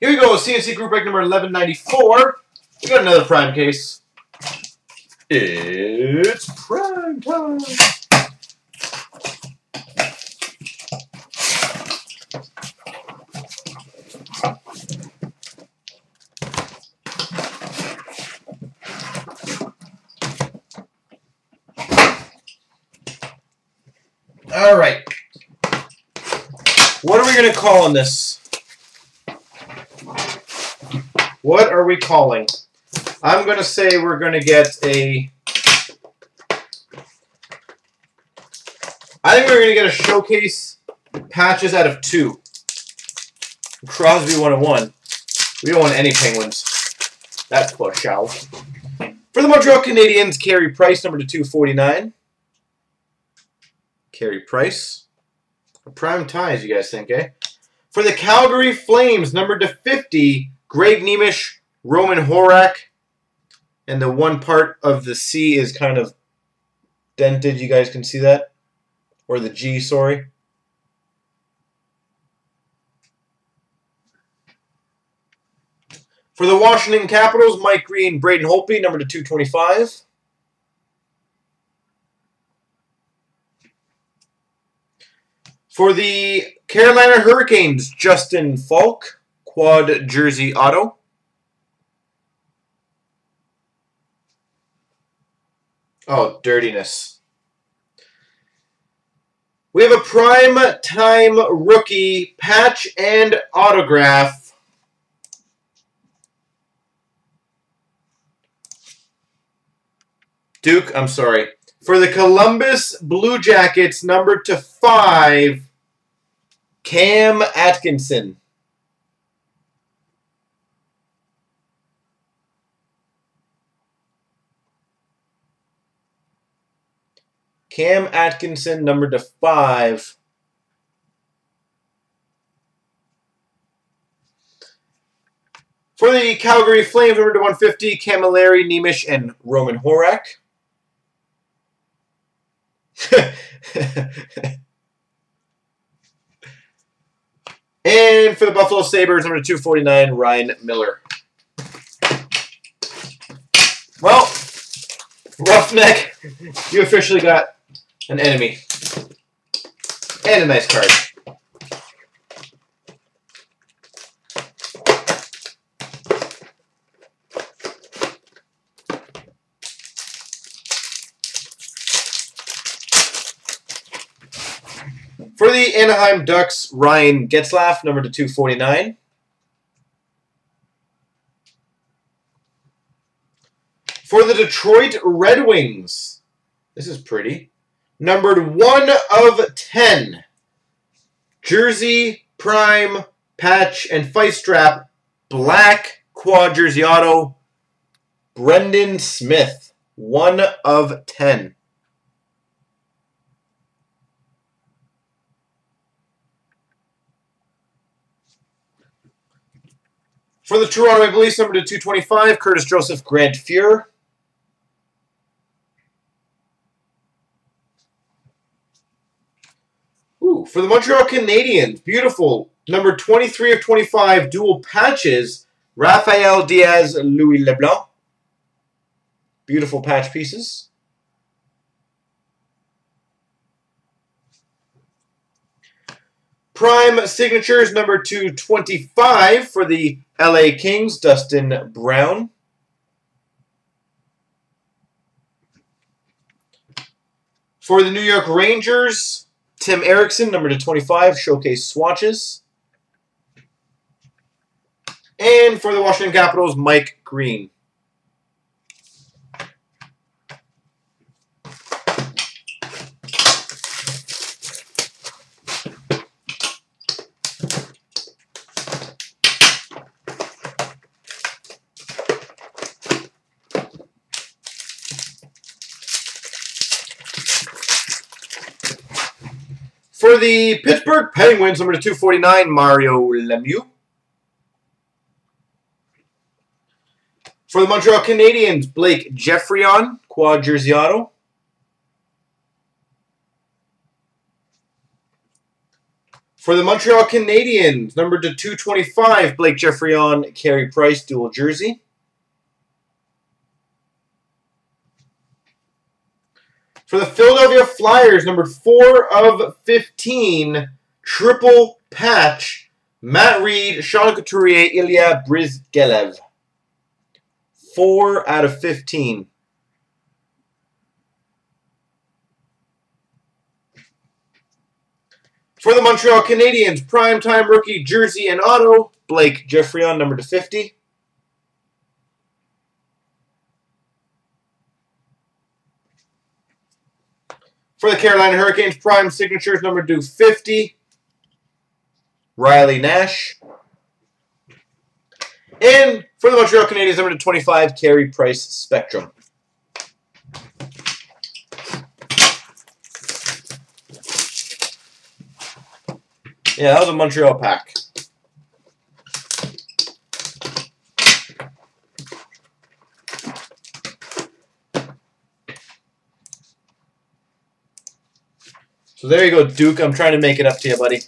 Here we go, CNC group break number 1194. We got another prime case. It's prime time. All right. What are we going to call on this? What are we calling? I'm going to say we're going to get a... I think we're going to get a showcase patches out of 2. Crosby 101. We don't want any Penguins. That's push out. For the Montreal Canadiens, Carey Price, number 2/249. Carey Price. Prime ties, you guys think, eh? For the Calgary Flames, number 2/50, Greg Nemish, Roman Horak, and the one part of the C is kind of dented. You guys can see that, or the G, sorry. For the Washington Capitals, Mike Green, Braden Holtby, number 2/225. For the Carolina Hurricanes, Justin Falk, quad jersey auto. Oh, dirtiness. We have a prime time rookie patch and autograph Duke, I'm sorry. For the Columbus Blue Jackets, number 5. Cam Atkinson. Cam Atkinson, number 5. For the Calgary Flames, number 150, Camilleri, Nemish, and Roman Horak. And for the Buffalo Sabres, number 2/249, Ryan Miller. Well, Roughneck, you officially got an enemy. And a nice card. For the Anaheim Ducks, Ryan Getzlaf, number 2/249. For the Detroit Red Wings, this is pretty, numbered 1/10, jersey, prime, patch, and fight strap, black quad jersey auto, Brendan Smith, 1/10. For the Toronto Maple Leafs, number 2/225, Curtis Joseph, Grant Fuhr. Ooh, for the Montreal Canadiens, beautiful, number 23/25, dual patches, Rafael Diaz, Louis LeBlanc. Beautiful patch pieces. Prime signatures, number 2/225 for the LA Kings, Dustin Brown. For the New York Rangers, Tim Erickson, number 2/25, showcase swatches. And for the Washington Capitals, Mike Green. For the Pittsburgh Penguins, number 2/249, Mario Lemieux. For the Montreal Canadiens, Blake Geoffrion, quad jersey auto. For the Montreal Canadiens, number to 225, Blake Geoffrion, Carey Price, dual jersey. For the Philadelphia Flyers, number 4 of 15, triple patch, Matt Reed, Sean Couturier, Ilya Bryzgalov. 4 out of 15. For the Montreal Canadiens, primetime rookie jersey and auto, Blake Geoffrion, number to 50. For the Carolina Hurricanes, prime signatures, number to 50, Riley Nash. And for the Montreal Canadiens, number to 25, Carey Price Spectrum. Yeah, that was a Montreal pack. So there you go, Duke. I'm trying to make it up to you, buddy.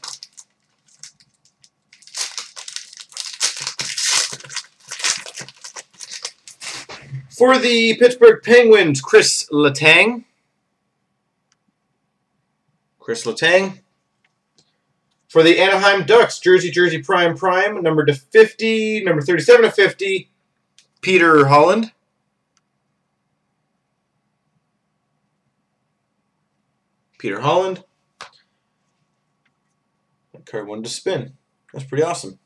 For the Pittsburgh Penguins, Chris Letang. Chris Letang. For the Anaheim Ducks, Jersey Prime Prime, number to 50, number 37 of 50, Peter Holland. Peter Holland. That card wanted to spin. That's pretty awesome.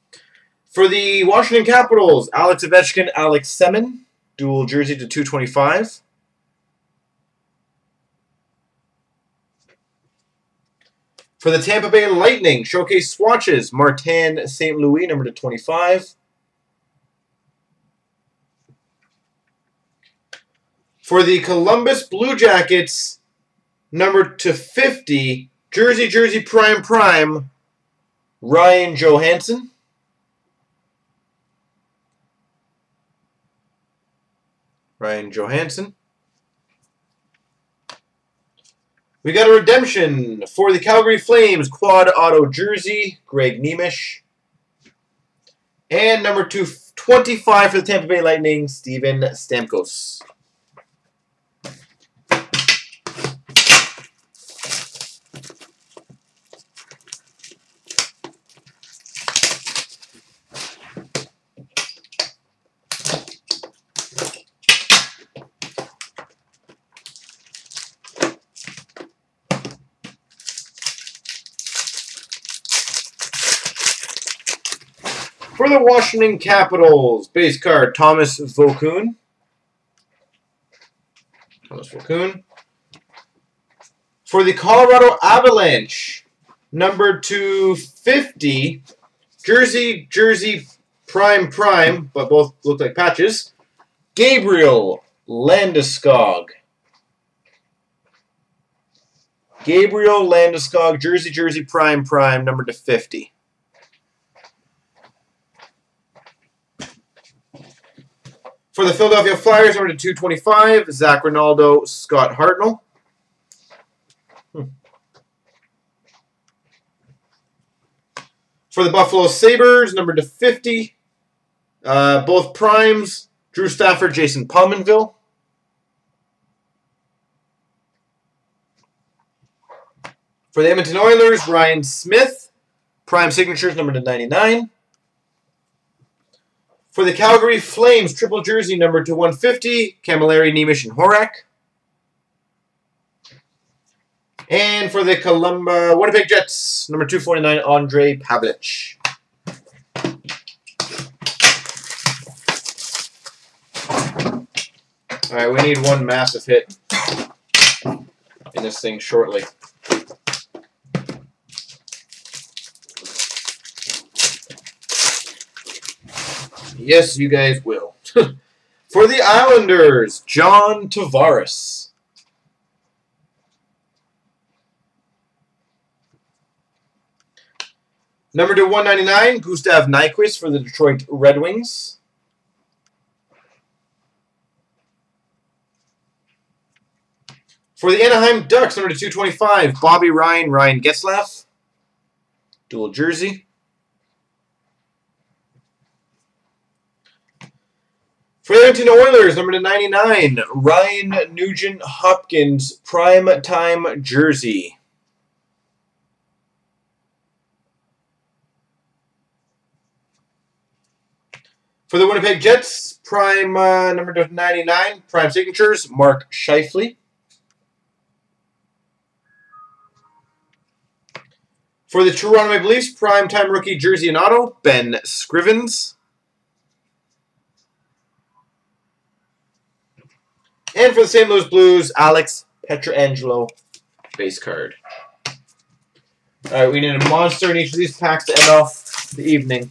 For the Washington Capitals, Alex Ovechkin, Alex Semin, dual jersey to 225. For the Tampa Bay Lightning, Showcase Swatches, Martin St. Louis, number to 25. For the Columbus Blue Jackets, number to 50, Jersey Prime Prime, Ryan Johansson. Ryan Johansson. We got a redemption for the Calgary Flames, quad auto jersey, Greg Nemish. And number 225 for the Tampa Bay Lightning, Steven Stamkos. For the Washington Capitals, base card, Thomas Vokoun. Thomas Vokoun. For the Colorado Avalanche, number 250, Jersey Prime Prime, but both look like patches, Gabriel Landeskog. Gabriel Landeskog, Jersey Prime Prime, number 250. For the Philadelphia Flyers, number to 225, Zach Rinaldo, Scott Hartnell. For the Buffalo Sabres, number to 50, both primes, Drew Stafford, Jason Pominville. For the Edmonton Oilers, Ryan Smith, prime signatures, number to 99. For the Calgary Flames, triple jersey, number to 150, Camilleri, Nemish, and Horak. And for the Winnipeg Jets, number 249, Andrei Pavelich. All right, we need one massive hit in this thing shortly. Yes, you guys will. For the Islanders, John Tavares. Number to 199, Gustav Nyquist for the Detroit Red Wings. For the Anaheim Ducks, number to 225, Bobby Ryan, Ryan Getzlaf. dual jersey. For the Edmonton Oilers, number /99, Ryan Nugent Hopkins prime time jersey. For the Winnipeg Jets, prime number /99, prime signatures, Mark Scheifele. For the Toronto Maple Leafs, prime time rookie jersey and auto, Ben Scrivens. And for the St. Louis Blues, Alex Pietrangelo base card. All right, we need a monster in each of these packs to end off the evening.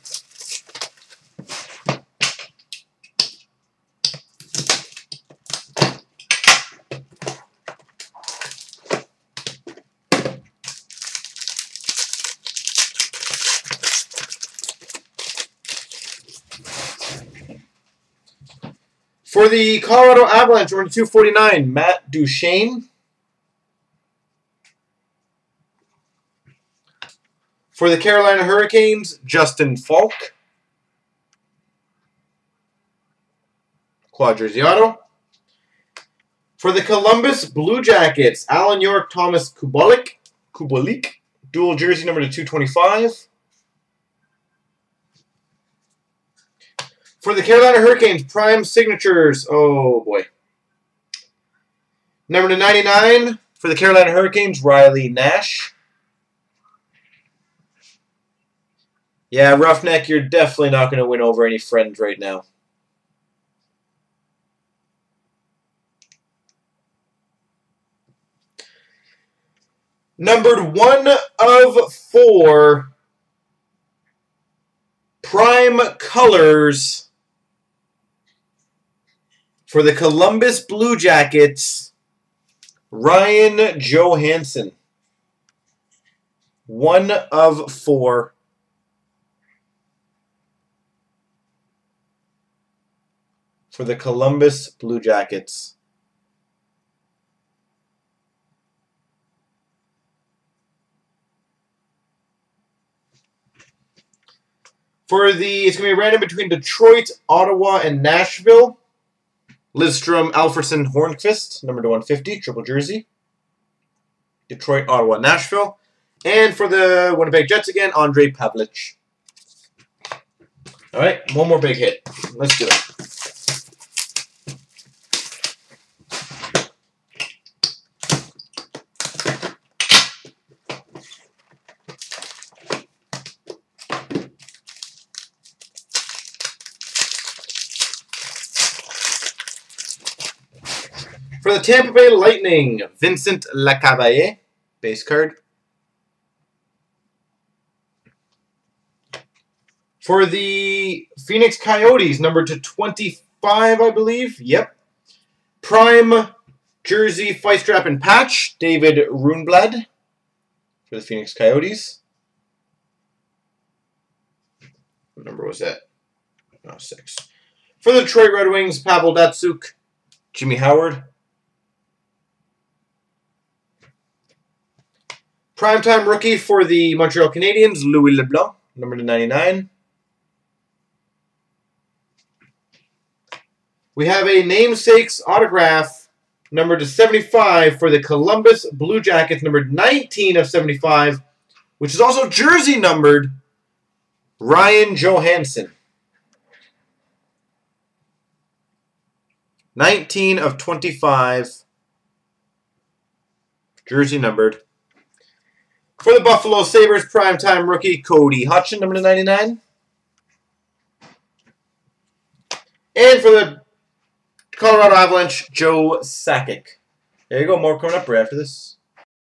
For the Colorado Avalanche, number /249, Matt Duchene. For the Carolina Hurricanes, Justin Falk. Quad jersey auto. For the Columbus Blue Jackets, Alan York, Thomas Kubalik. Dual jersey number /225. For the Carolina Hurricanes, prime signatures. Oh, boy. Number /99 for the Carolina Hurricanes, Riley Nash. Yeah, Roughneck, you're definitely not going to win over any friends right now. Numbered 1 of 4, prime colors. For the Columbus Blue Jackets, Ryan Johansson. 1 of 4. For the Columbus Blue Jackets. For the, it's going to be random between Detroit, Ottawa, and Nashville. Lidstrom, Alfredson, Hornquist, number /150, triple jersey. Detroit, Ottawa, Nashville. And for the Winnipeg Jets again, Andrei Pavelich. All right, one more big hit. Let's do it. For the Tampa Bay Lightning, Vincent Lecavalier, base card. For the Phoenix Coyotes, number /25, I believe. Yep. Prime jersey, fight strap, and patch, David Runblad for the Phoenix Coyotes. What number was that? Oh, 6. For the Detroit Red Wings, Pavel Datsuk, Jimmy Howard. Primetime rookie for the Montreal Canadiens, Louis LeBlanc, number /99. We have a namesakes autograph, number /75, for the Columbus Blue Jackets, number /19 of 75, which is also jersey numbered, Ryan Johansson. 19 of 25, jersey numbered. For the Buffalo Sabres, primetime rookie Cody Hutchin, number /99. And for the Colorado Avalanche, Joe Sakic. There you go, more coming up right after this.